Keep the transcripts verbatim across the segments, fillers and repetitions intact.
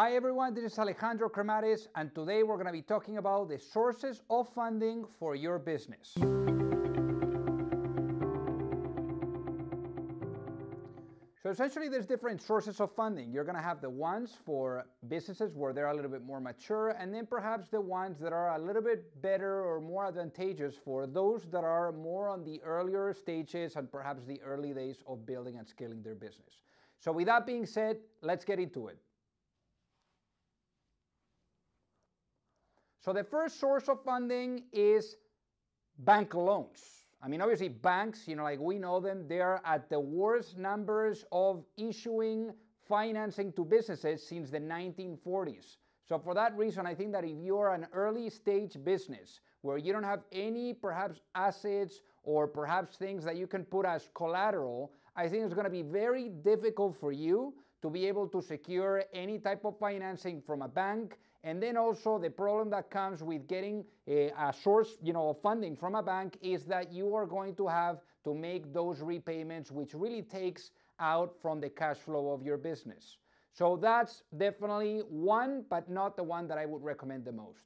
Hi everyone, this is Alejandro Cremades, and today we're going to be talking about the sources of funding for your business. So essentially there's different sources of funding. You're going to have the ones for businesses where they're a little bit more mature, and then perhaps the ones that are a little bit better or more advantageous for those that are more on the earlier stages and perhaps the early days of building and scaling their business. So with that being said, let's get into it. So the first source of funding is bank loans. I mean, obviously banks, you know, like we know them, they're at the worst numbers of issuing financing to businesses since the nineteen forties. So for that reason, I think that if you're an early stage business where you don't have any perhaps assets or perhaps things that you can put as collateral, I think it's going to be very difficult for you to be able to secure any type of financing from a bank. And then also the problem that comes with getting a, a source, you know, of funding from a bank is that you are going to have to make those repayments, which really takes out from the cash flow of your business. So that's definitely one, but not the one that I would recommend the most.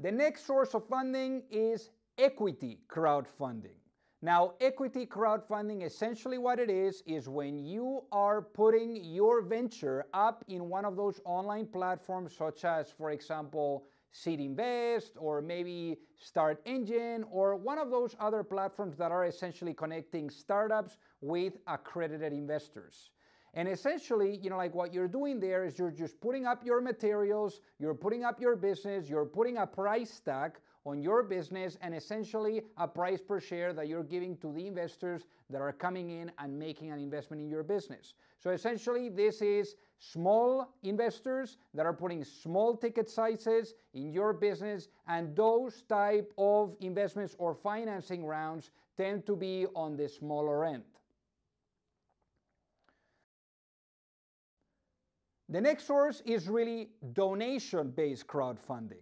The next source of funding is equity crowdfunding. Now, equity crowdfunding, essentially what it is, is when you are putting your venture up in one of those online platforms, such as, for example, SeedInvest, or maybe StartEngine, or one of those other platforms that are essentially connecting startups with accredited investors. And essentially, you know, like what you're doing there is you're just putting up your materials, you're putting up your business, you're putting a price tag on your business, and essentially a price per share that you're giving to the investors that are coming in and making an investment in your business. So essentially, this is small investors that are putting small ticket sizes in your business, and those type of investments or financing rounds tend to be on the smaller end. The next source is really donation-based crowdfunding,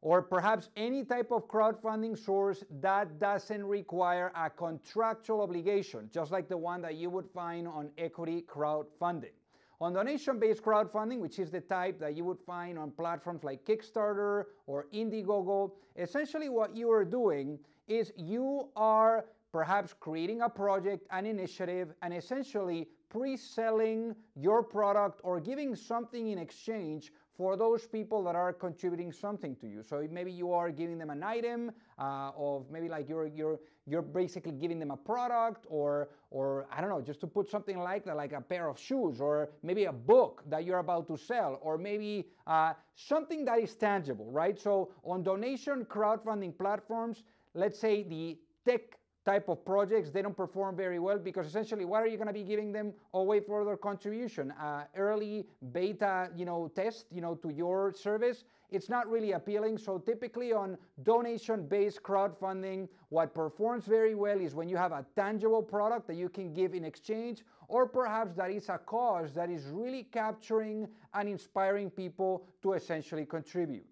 or perhaps any type of crowdfunding source that doesn't require a contractual obligation, just like the one that you would find on equity crowdfunding. On donation-based crowdfunding, which is the type that you would find on platforms like Kickstarter or Indiegogo, essentially what you are doing is you are perhaps creating a project, an initiative, and essentially pre-selling your product or giving something in exchange for those people that are contributing something to you. So maybe you are giving them an item uh, of maybe like you're, you're, you're basically giving them a product or, or I don't know, just to put something like that, like a pair of shoes or maybe a book that you're about to sell or maybe uh, something that is tangible, right? So on donation crowdfunding platforms, let's say the tech type of projects, they don't perform very well because essentially what are you going to be giving them away for their contribution? Uh, early beta, you know, test, you know, to your service. It's not really appealing. So typically on donation-based crowdfunding, what performs very well is when you have a tangible product that you can give in exchange, or perhaps that is a cause that is really capturing and inspiring people to essentially contribute.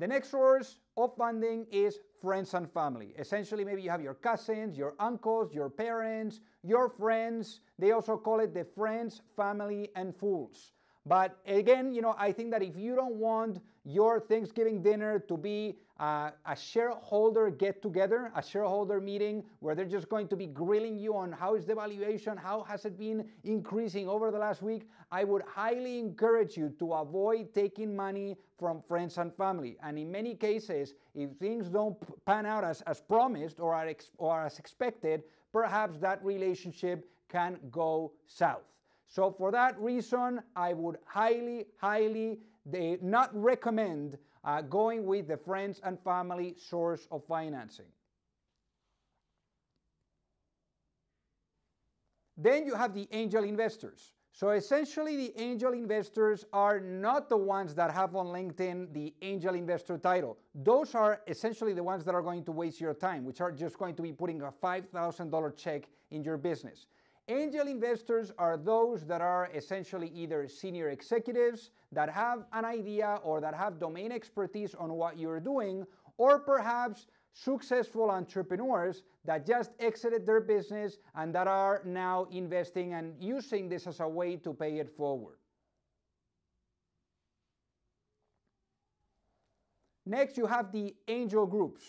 The next source of funding is friends and family. Essentially, maybe you have your cousins, your uncles, your parents, your friends. They also call it the friends, family, and fools. But again, you know, I think that if you don't want your Thanksgiving dinner to be uh, a shareholder get-together, a shareholder meeting where they're just going to be grilling you on how is the valuation, how has it been increasing over the last week, I would highly encourage you to avoid taking money from friends and family. And in many cases, if things don't pan out as, as promised or, are ex or as expected, perhaps that relationship can go south. So for that reason, I would highly, highly they not recommend uh, going with the friends and family source of financing. Then you have the angel investors. So essentially, the angel investors are not the ones that have on LinkedIn the angel investor title. Those are essentially the ones that are going to waste your time, which are just going to be putting a five thousand dollar check in your business. Angel investors are those that are essentially either senior executives that have an idea or that have domain expertise on what you're doing, or perhaps successful entrepreneurs that just exited their business and that are now investing and using this as a way to pay it forward. Next, you have the angel groups.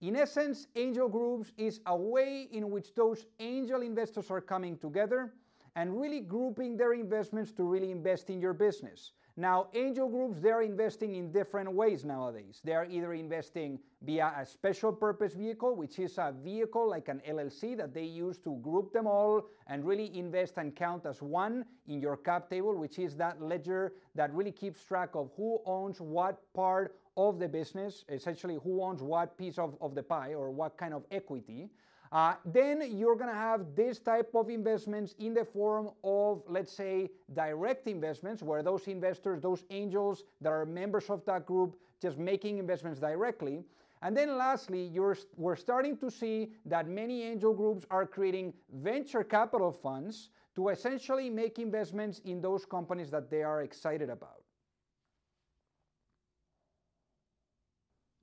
In essence, angel groups is a way in which those angel investors are coming together and really grouping their investments to really invest in your business. Now, angel groups, they're investing in different ways nowadays. They're either investing via a special purpose vehicle, which is a vehicle like an L L C that they use to group them all and really invest and count as one in your cap table, which is that ledger that really keeps track of who owns what part of the business, essentially who owns what piece of, of the pie or what kind of equity. Uh, then you're going to have this type of investments in the form of, let's say, direct investments, where those investors, those angels that are members of that group, just making investments directly. And then lastly, you're, we're starting to see that many angel groups are creating venture capital funds to essentially make investments in those companies that they are excited about.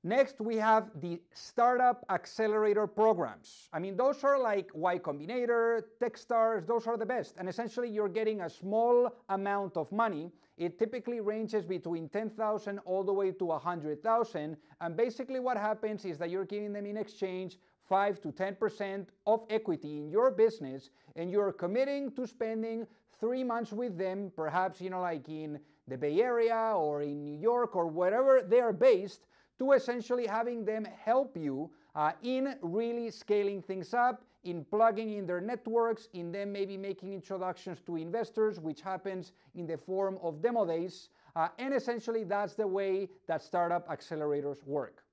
Next, we have the startup accelerator programs. I mean, those are like Y Combinator, Techstars, those are the best. And essentially, you're getting a small amount of money. It typically ranges between ten thousand all the way to one hundred thousand. And basically what happens is that you're giving them in exchange five to ten percent of equity in your business, and you're committing to spending three months with them, perhaps, you know, like in the Bay Area or in New York or wherever they are based, to essentially having them help you uh, in really scaling things up, in plugging in their networks, in them maybe making introductions to investors, which happens in the form of demo days. Uh, and essentially, that's the way that startup accelerators work.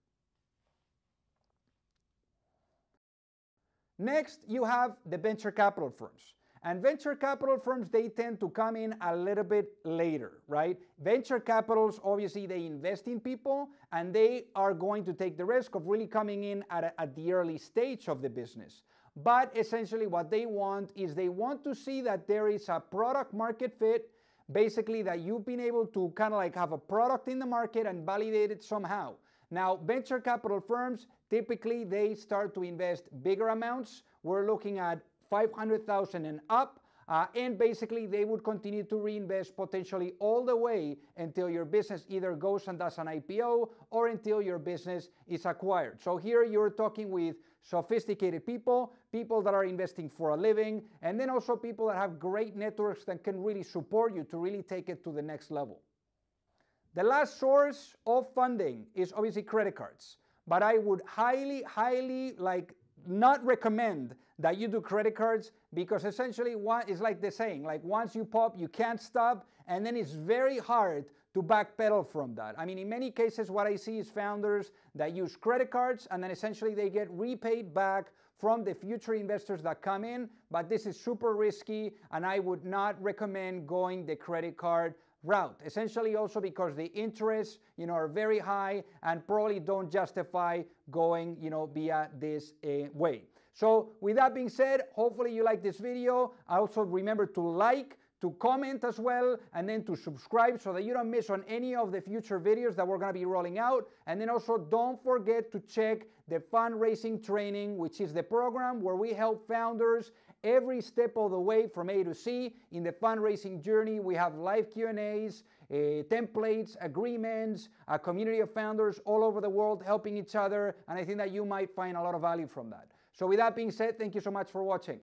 Next, you have the venture capital firms. And venture capital firms, they tend to come in a little bit later, right? Venture capitals, obviously, they invest in people, and they are going to take the risk of really coming in at, a, at the early stage of the business. But essentially what they want is they want to see that there is a product market fit, basically that you've been able to kind of like have a product in the market and validate it somehow. Now, venture capital firms, typically they start to invest bigger amounts. We're looking at five hundred thousand and up, uh, and basically they would continue to reinvest potentially all the way until your business either goes and does an I P O or until your business is acquired. So here you're talking with sophisticated people, people that are investing for a living, and then also people that have great networks that can really support you to really take it to the next level. The last source of funding is obviously credit cards, but I would highly, highly like not recommend that you do credit cards, because essentially one is like the saying, like once you pop, you can't stop, and then it's very hard to backpedal from that. I mean, in many cases, what I see is founders that use credit cards, and then essentially they get repaid back from the future investors that come in, but this is super risky, and I would not recommend going the credit card route, essentially also because the interests, you know, are very high and probably don't justify going, you know, via this uh, way. So with that being said, hopefully you like this video. Also remember to like, to comment as well, and then to subscribe so that you don't miss on any of the future videos that we're going to be rolling out. And then also don't forget to check the fundraising training, which is the program where we help founders every step of the way from A to C in the fundraising journey. We have live Q and A's, uh, templates, agreements, a community of founders all over the world helping each other, and I think that you might find a lot of value from that. So with that being said, thank you so much for watching.